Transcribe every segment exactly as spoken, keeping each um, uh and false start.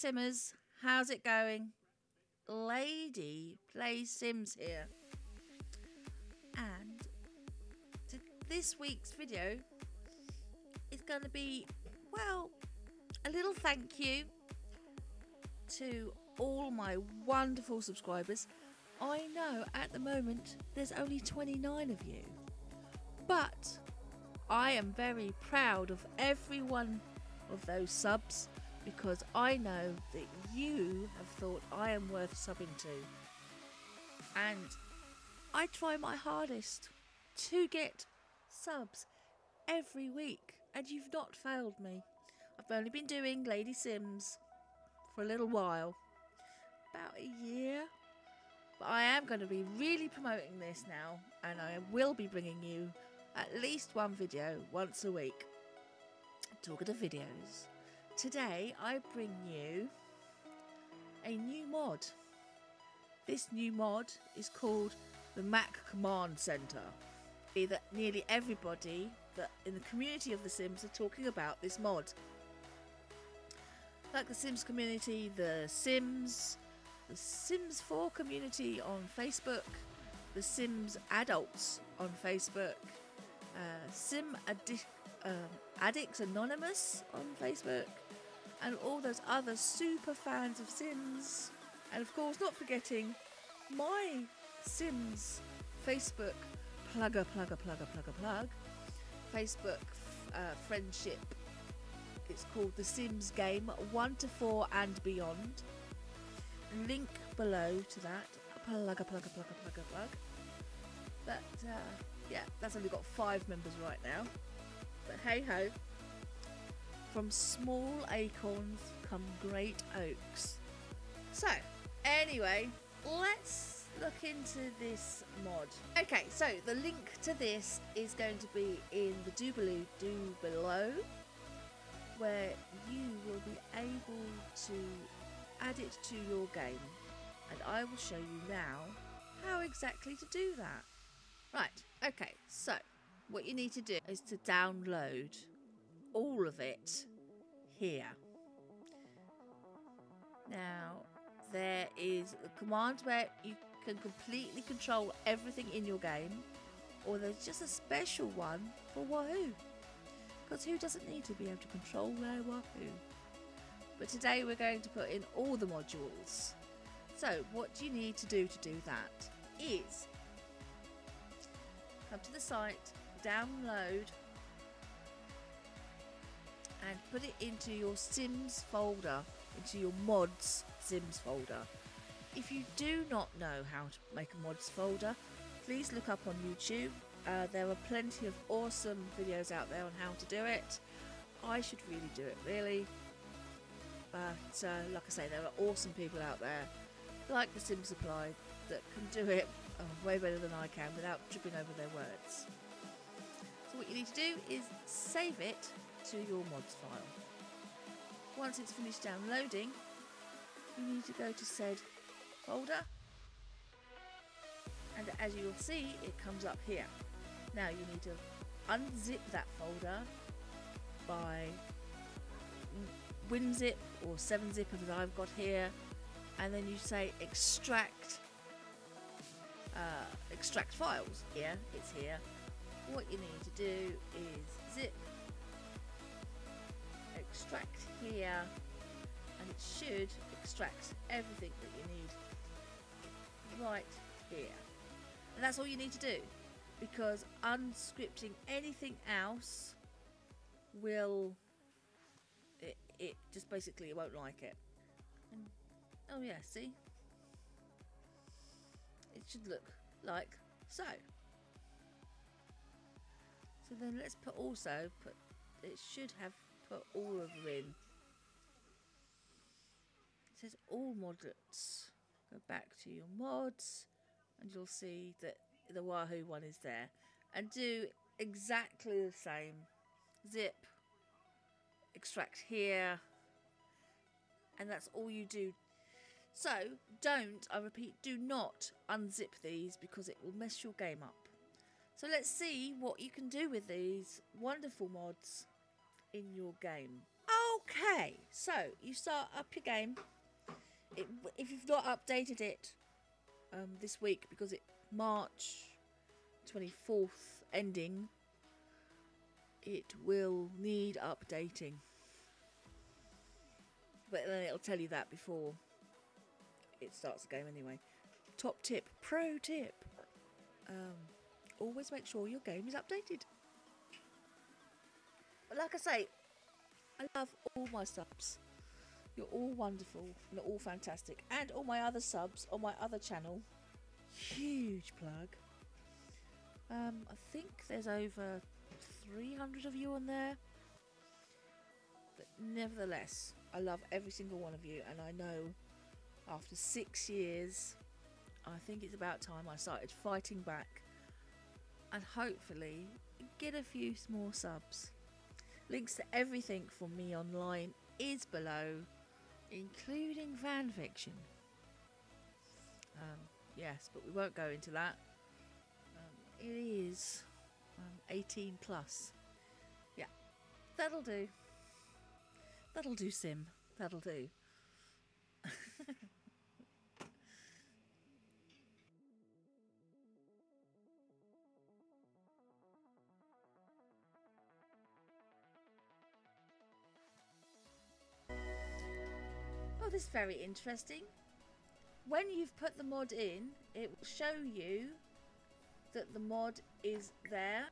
Simmers, how's it going? Lady Plays Sims here. And to this week's video is going to be, well, a little thank you to all my wonderful subscribers. I know at the moment there's only twenty-nine of you, but I am very proud of every one of those subs, because I know that you have thought I am worth subbing to. And I try my hardest to get subs every week, and you've not failed me. I've only been doing Lady Sims for a little while, about a year. But I am going to be really promoting this now, and I will be bringing you at least one video once a week. Talking of videos, today I bring you a new mod. This new mod is called the M C Command Center. That nearly everybody that in the community of The Sims are talking about this mod. Like the Sims community, the Sims, the Sims four community on Facebook, the Sims adults on Facebook, uh, Sim Addi um, Addicts Anonymous on Facebook, and all those other super fans of Sims, and of course not forgetting my Sims Facebook plugger plugger plugger plugger plug Facebook uh, friendship. It's called The Sims Game one to four and Beyond. Link below to that. Plugger plugger plugger plugger plug. But uh, yeah, that's only got five members right now. But hey ho. From small acorns come great oaks. So anyway, let's look into this mod. Okay, so the link to this is going to be in the doobly doo below, where you will be able to add it to your game, and I will show you now how exactly to do that. Right, okay, so what you need to do is to download all of it here. Now there is a command where you can completely control everything in your game, or there's just a special one for Wahoo, because who doesn't need to be able to control their Wahoo? But today we're going to put in all the modules. So what you need to do to do that is come to the site, download and put it into your Sims folder, into your mods Sims folder. If you do not know how to make a mods folder, please look up on YouTube. Uh, there are plenty of awesome videos out there on how to do it. I should really do it, really. But uh, like I say, there are awesome people out there, like the Sim Supply, that can do it uh, way better than I can without tripping over their words. So what you need to do is save it to your mods file. Once it's finished downloading, you need to go to said folder, and as you will see, it comes up here. Now you need to unzip that folder by WinZip or seven zip that I've got here, and then you say extract uh, extract files. Here, it's here. What you need to do is zip extract here, and it should extract everything that you need right here. And that's all you need to do, because unscripting anything else will, it, it just basically won't like it. And, oh yeah, see? It should look like so. So then let's put also, put, it should have put all of them in. It says all modlets. Go back to your mods and you'll see that the Wahoo one is there, and do exactly the same. Zip, extract here, and that's all you do. So don't, I repeat, do not unzip these, because it will mess your game up. So let's see what you can do with these wonderful mods in your game. Oh, Okay, so you start up your game. It, if you've not updated it um, this week, because it March twenty-fourth ending, it will need updating. But then it'll tell you that before it starts the game anyway. Top tip, pro tip. Um, always make sure your game is updated. But like I say, I love all my subs. You're all wonderful and all fantastic. And all my other subs on my other channel. Huge plug. Um, I think there's over three hundred of you on there. But nevertheless, I love every single one of you. And I know after six years, I think it's about time I started fighting back. And hopefully get a few more subs. Links to everything from me online is below, including fan fiction. Um, yes, but we won't go into that. Um, it is um, eighteen plus. Yeah, that'll do. That'll do, Sim. That'll do. Oh, this is very interesting. When you've put the mod in, it will show you that the mod is there.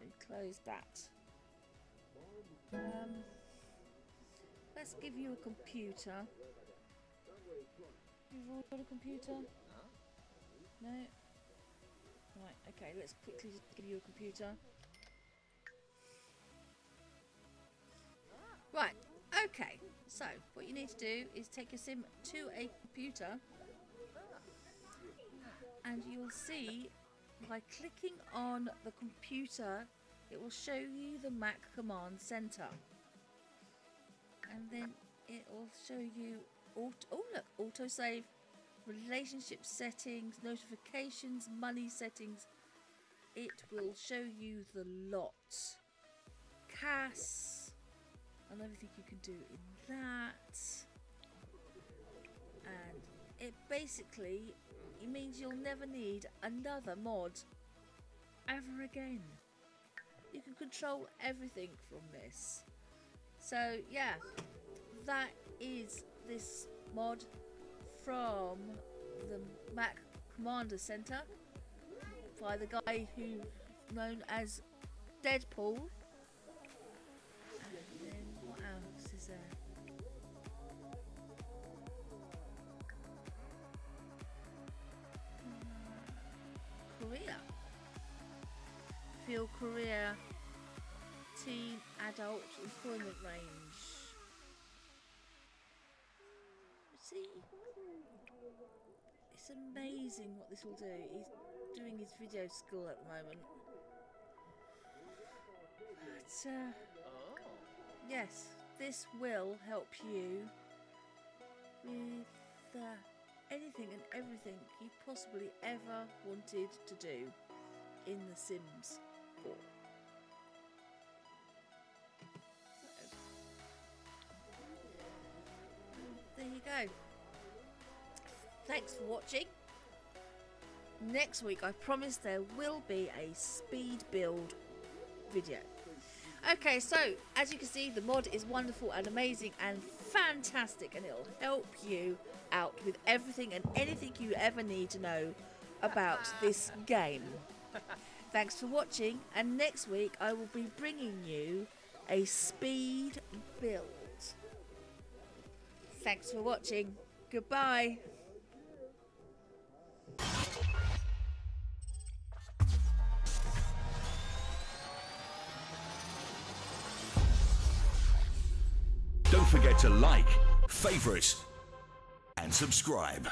So close that. Um, let's give you a computer. You've all got a computer? No? Right, okay, let's quickly just give you a computer. Right, okay, so what you need to do is take your sim to a computer, and you'll see by clicking on the computer it will show you the M C Command Center, and then it will show you auto, oh look, autosave, relationship settings, notifications, money settings. It will show you the lot, C A S, and everything you can do in that. And it basically, it means you'll never need another mod ever again. You can control everything from this. So yeah, that is this mod from the M C Commander Center by the guy who's known as Deadpool. Korea. Field Korea Teen Adult Employment Range. See? It's amazing what this will do. He's doing his video school at the moment. But, uh, yes, this will help you with uh, anything and everything you possibly ever wanted to do in The Sims four. So, there you go. Thanks for watching. Next week, I promise there will be a speed build video. Okay, so as you can see, the mod is wonderful and amazing and fantastic, and it'll help you out with everything and anything you ever need to know about this game. Thanks for watching, and next week I will be bringing you a speed build. Thanks for watching. Goodbye. Don't forget to like, favorite, and subscribe.